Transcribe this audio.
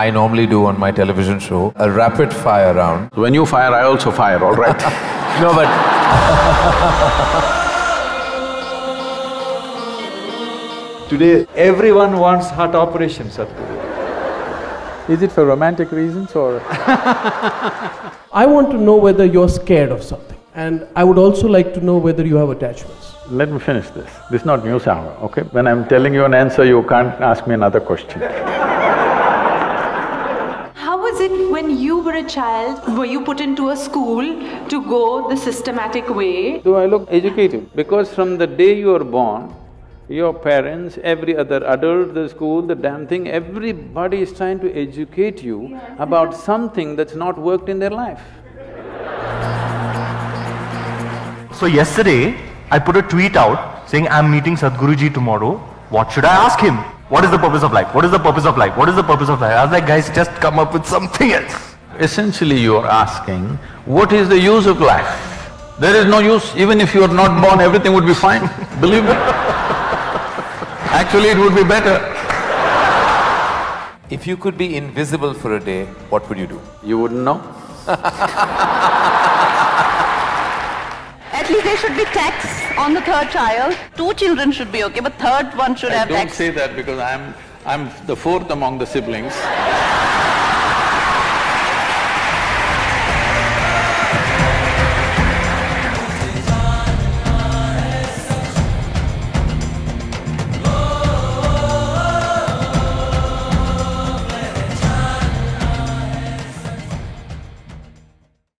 I normally do on my television show, a rapid fire round. When you fire, I also fire, all right? No, but… Today, everyone wants heart operation, Sadhguru. Is it for romantic reasons or… I want to know whether you're scared of something. And I would also like to know whether you have attachments. Let me finish this. This is not news hour, okay? When I'm telling you an answer, you can't ask me another question. When you were a child, were you put into a school to go the systematic way? Do I look educated? Because from the day you are born, your parents, every other adult, the school, the damn thing, everybody is trying to educate you about something that's not worked in their life. So yesterday, I put a tweet out saying, I'm meeting Sadhguruji tomorrow, what should I ask him? What is the purpose of life? What is the purpose of life? What is the purpose of life? I was like, guys, just come up with something else. Essentially, you are asking, what is the use of life? There is no use. Even if you were not born, everything would be fine. Believe me. Actually, it would be better. If you could be invisible for a day, what would you do? You wouldn't know. At least there should be tax on the third child. Two children should be okay, but third one should have tax. I don't say that because I'm the fourth among the siblings.